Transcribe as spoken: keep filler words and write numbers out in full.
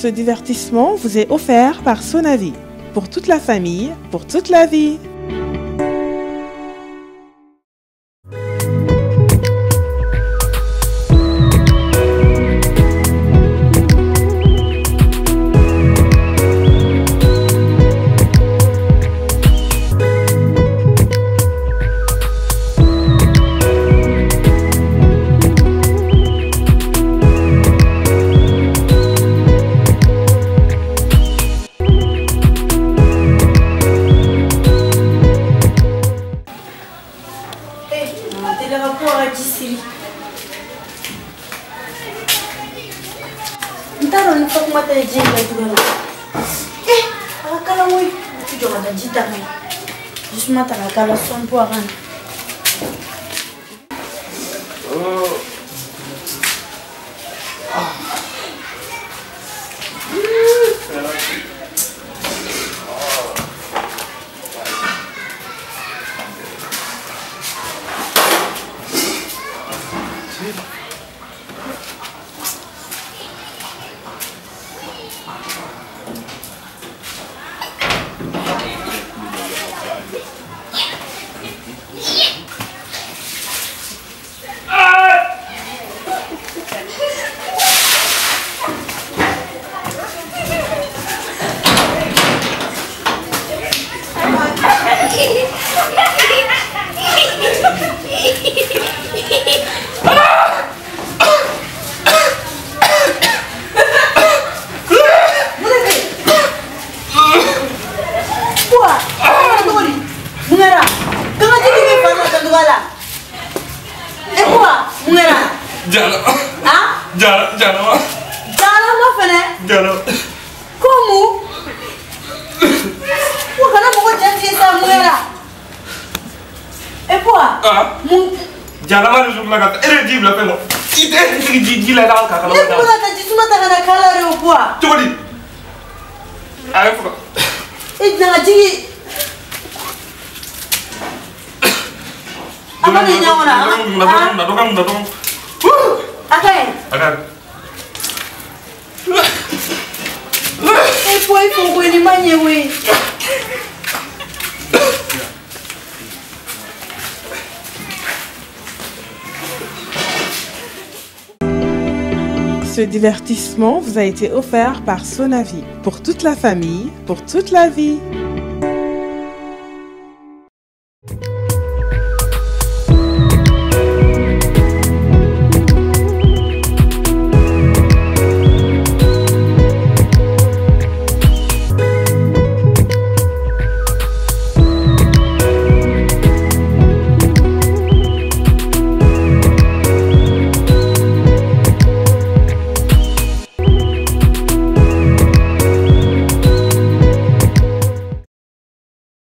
Ce divertissement vous est offert par Sonavi. Pour toute la famille, pour toute la vie. Kala son poiran. Oh. Ah. Ce divertissement vous a été offert par Sonavi. Pour toute la famille, pour toute la vie.